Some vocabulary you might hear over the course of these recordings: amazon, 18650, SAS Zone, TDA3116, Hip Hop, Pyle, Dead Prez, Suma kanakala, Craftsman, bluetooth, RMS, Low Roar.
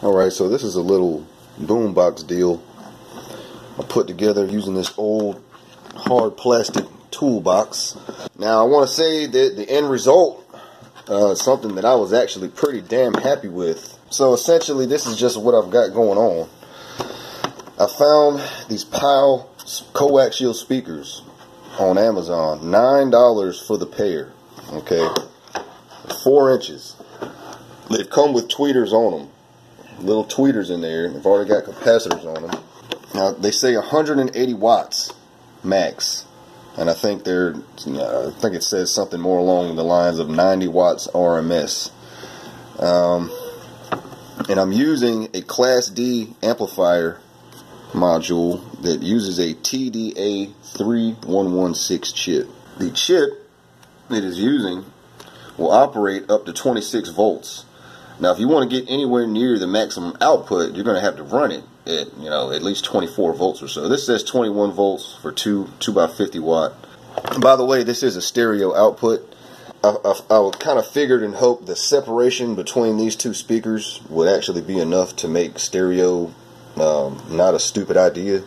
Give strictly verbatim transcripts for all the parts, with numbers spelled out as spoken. Alright, so this is a little boombox deal I put together using this old hard plastic toolbox. Now I want to say that the end result uh, is something that I was actually pretty damn happy with. So essentially this is just what I've got going on. I found these Pyle coaxial speakers on Amazon. nine dollars for the pair. Okay. Four inches. They've come with tweeters on them. Little tweeters in there. They've already got capacitors on them. Now they say one hundred eighty watts max, and I think they're I think it says something more along the lines of ninety watts R M S. Um, and I'm using a Class D amplifier module that uses a T D A thirty-one sixteen chip. The chip it is using will operate up to twenty-six volts. Now, if you want to get anywhere near the maximum output, you're going to have to run it at, you know, at least twenty-four volts or so. This says twenty-one volts for two two by fifty watt. And by the way, this is a stereo output. I, I, I kind of figured and hoped the separation between these two speakers would actually be enough to make stereo um, not a stupid idea.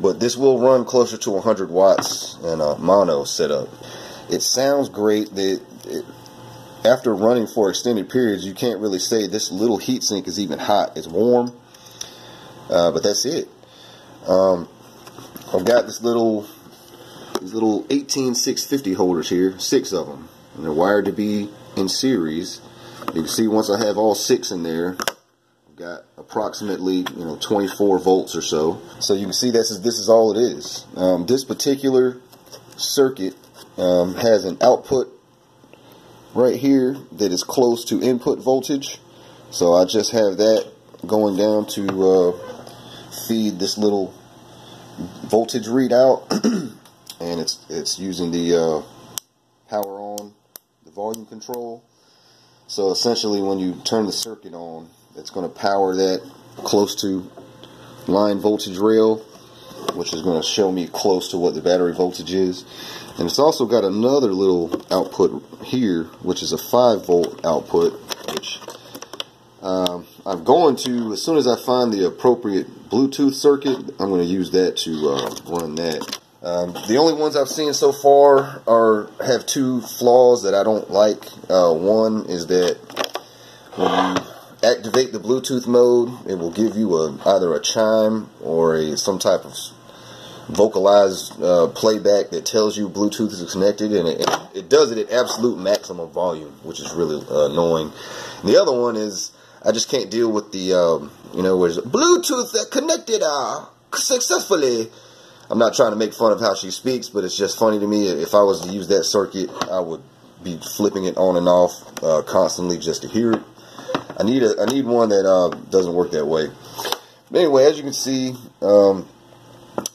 But this will run closer to one hundred watts in a mono setup. It sounds great. That it, after running for extended periods, you can't really say this little heat sink is even hot. It's warm, uh, but that's it. Um, I've got this little, these little eighteen six fifty holders here, six of them, and they're wired to be in series. You can see once I have all six in there, I've got approximately you know twenty-four volts or so. So you can see this is this is all it is. Um, this particular circuit um, has an output right here that is close to input voltage, so I just have that going down to uh, feed this little voltage readout, and it's it's using the uh, power on, the volume control. So essentially, when you turn the circuit on, it's going to power that close to line voltage rail, which is going to show me close to what the battery voltage is. And it's also got another little output here, which is a five volt output, which um, I'm going to, as soon as I find the appropriate Bluetooth circuit, I'm going to use that to uh, run that. Um, the only ones I've seen so far are have two flaws that I don't like. Uh, one is that when you activate the Bluetooth mode, it will give you a, either a chime or a some type of vocalized uh, playback that tells you Bluetooth is connected, and it, it does it at absolute maximum volume, which is really uh, annoying. And the other one is I just can't deal with the um, you know where's Bluetooth that connected uh, successfully. I'm not trying to make fun of how she speaks, but it's just funny to me. If I was to use that circuit, I would be flipping it on and off uh, constantly just to hear it. I need a I need one that uh, doesn't work that way. But anyway, as you can see, um,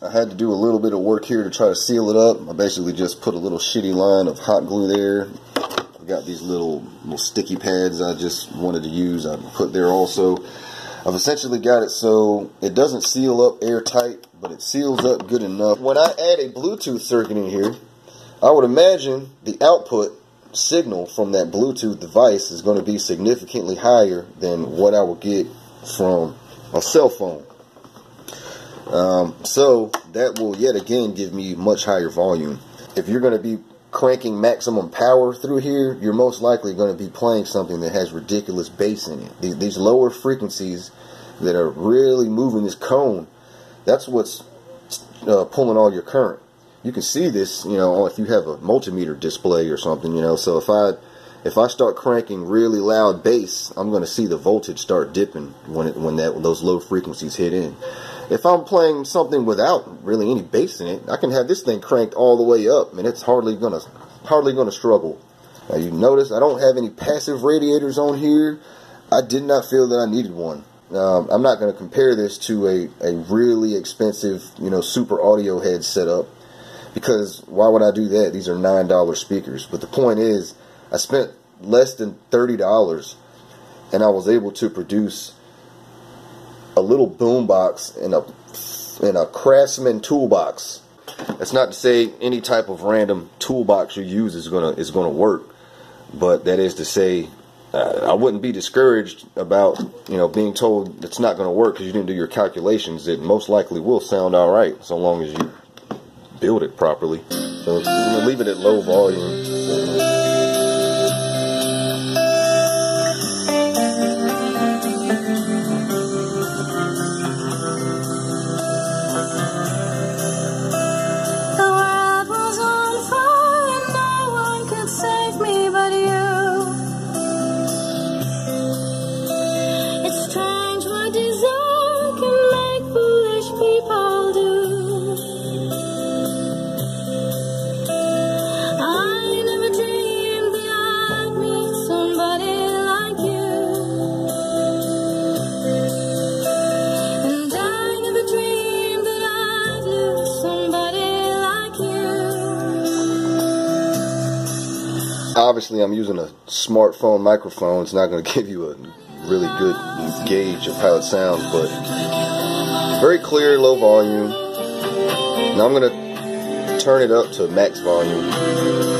I had to do a little bit of work here to try to seal it up. I basically just put a little shitty line of hot glue there. I've got these little, little sticky pads I just wanted to use. I put there also. I've essentially got it so it doesn't seal up airtight, but it seals up good enough. When I add a Bluetooth circuit in here, I would imagine the output signal from that Bluetooth device is going to be significantly higher than what I would get from a cell phone. Um, so that will yet again give me much higher volume. If you're going to be cranking maximum power through here, you're most likely going to be playing something that has ridiculous bass in it. These, these lower frequencies that are really moving this cone, that's what's uh, pulling all your current. You can see this, you know, if you have a multimeter display or something, you know. So if I if I start cranking really loud bass, I'm going to see the voltage start dipping when it, when that when those low frequencies hit in. If I'm playing something without really any bass in it, I can have this thing cranked all the way up, and it's hardly gonna hardly gonna struggle. Now you notice I don't have any passive radiators on here. I did not feel that I needed one. Um, I'm not gonna compare this to a a really expensive, you know, super audio head setup, because why would I do that? These are nine dollar speakers. But the point is, I spent less than thirty dollars, and I was able to produce a little boombox and a and a Craftsman toolbox. That's not to say any type of random toolbox you use is gonna is gonna work, but that is to say uh, I wouldn't be discouraged about, you know, being told it's not going to work because you didn't do your calculations. It most likely will sound all right so long as you build it properly. So leave it at low volume. Obviously, I'm using a smartphone microphone. It's not going to give you a really good gauge of how it sounds, but very clear, low volume. Now I'm going to turn it up to max volume.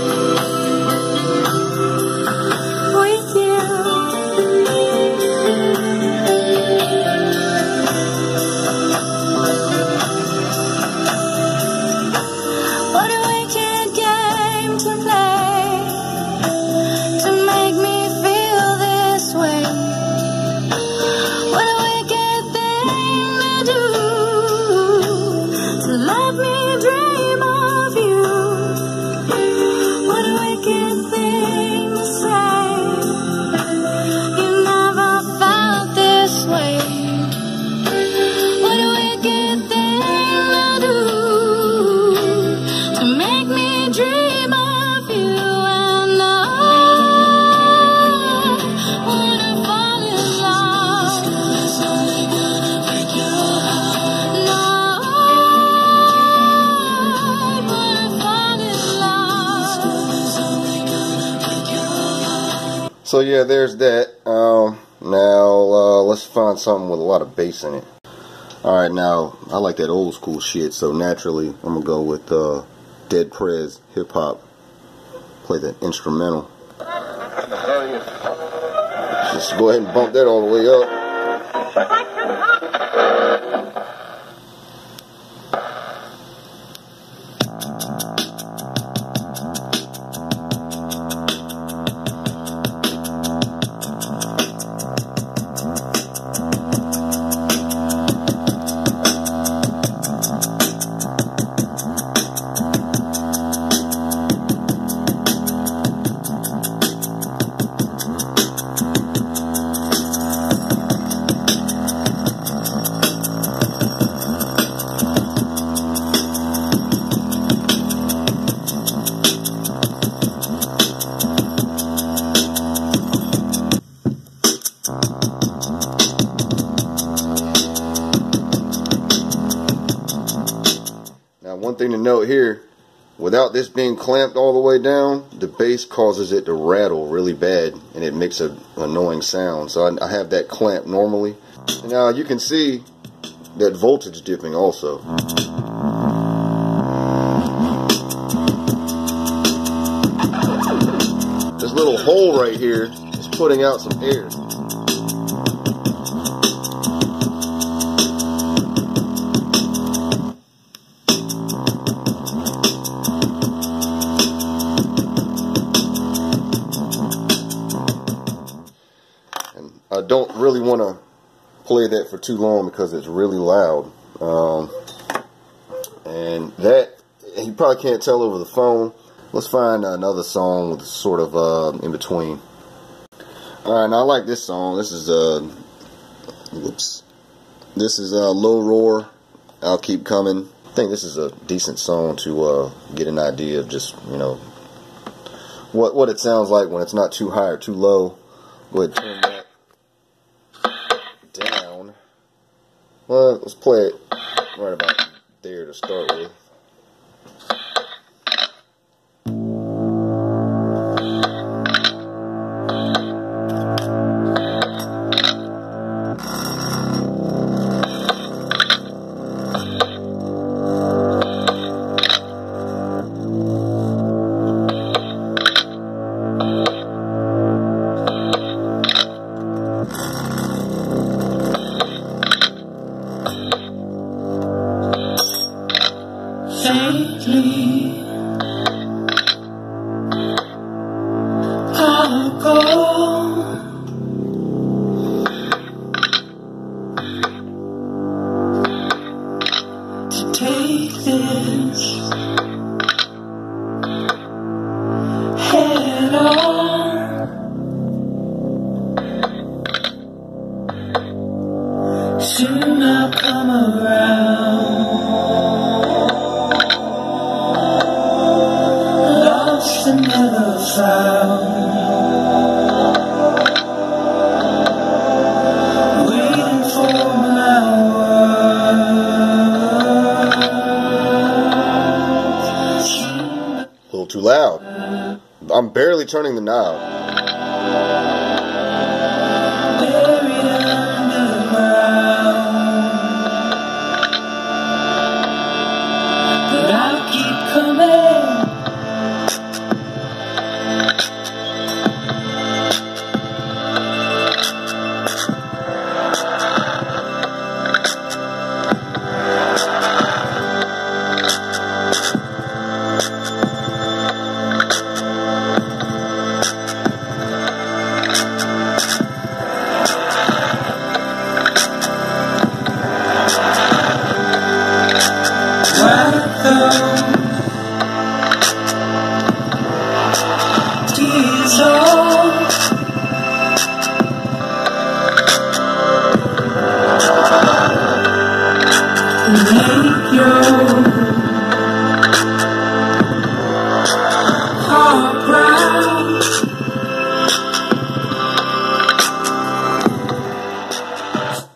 So yeah, there's that. Um, now uh, let's find something with a lot of bass in it. Alright, now I like that old school shit, so naturally I'm going to go with uh, Dead Prez, Hip Hop. Play that instrumental. Just go ahead and bump that all the way up. Thing to note here, without this being clamped all the way down, the bass causes it to rattle really bad and it makes an annoying sound. So I, I have that clamp normally. Now you can see that voltage dipping also. This little hole right here is putting out some air. I don't really want to play that for too long because it's really loud. Um, and that, you probably can't tell over the phone. Let's find another song with sort of uh, in between. Alright, now I like this song. This is, uh, whoops. This is uh, Low Roar, I'll Keep Coming. I think this is a decent song to uh, get an idea of just, you know, what, what it sounds like when it's not too high or too low. Go ahead and turn that. Well, let's play it right about there to start with. soon I'll come around, lost and never found, waiting for my word. A little too loud. I'm barely turning the knob.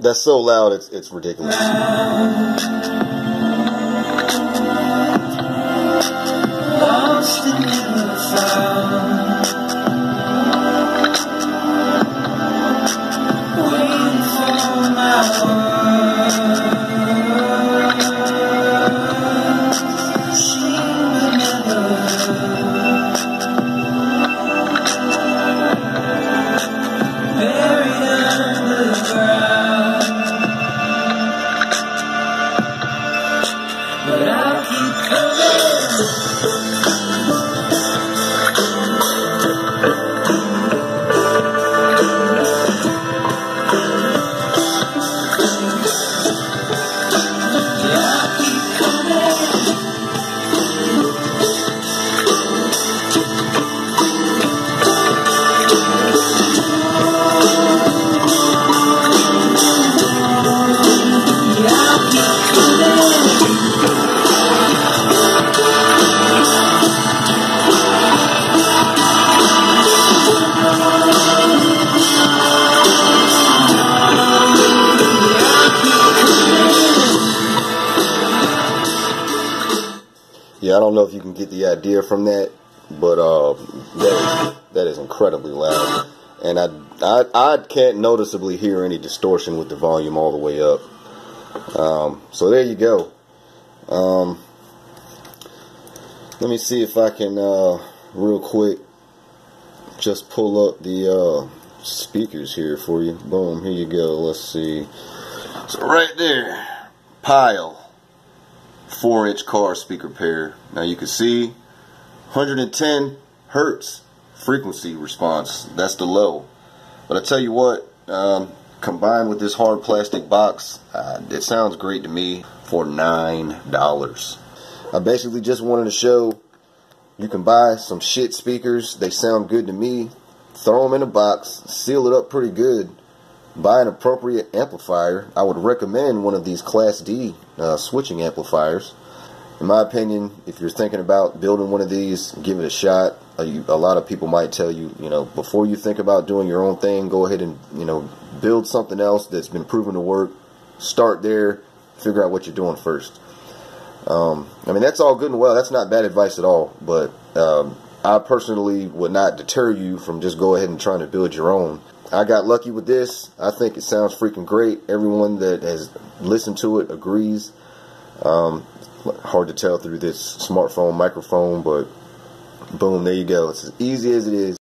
That's so loud, it's, it's ridiculous. Yeah, I don't know if you can get the idea from that, but uh, that is, that is incredibly loud, and I, I I can't noticeably hear any distortion with the volume all the way up. Um, so there you go. Um, let me see if I can uh, real quick just pull up the uh, speakers here for you. Boom, here you go. Let's see. So right there, Pyle. four inch car speaker pair. Now you can see one hundred ten hertz frequency response. That's the low. But I tell you what, um, combined with this hard plastic box, uh, it sounds great to me for nine dollars. I basically just wanted to show you can buy some shit speakers. They sound good to me. Throw them in a box, seal it up pretty good. Buy an appropriate amplifier. I would recommend one of these Class D uh, switching amplifiers. In my opinion, if you're thinking about building one of these, give it a shot. A, you, a lot of people might tell you, you know, before you think about doing your own thing, go ahead and, you know, build something else that's been proven to work. Start there. Figure out what you're doing first. Um, I mean, that's all good and well. That's not bad advice at all. But um, I personally would not deter you from just go ahead and trying to build your own. I got lucky with this. I think it sounds freaking great. Everyone that has listened to it agrees. Um, hard to tell through this smartphone microphone, but boom, there you go. It's as easy as it is.